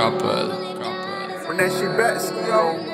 Proper. When that shit back, yo.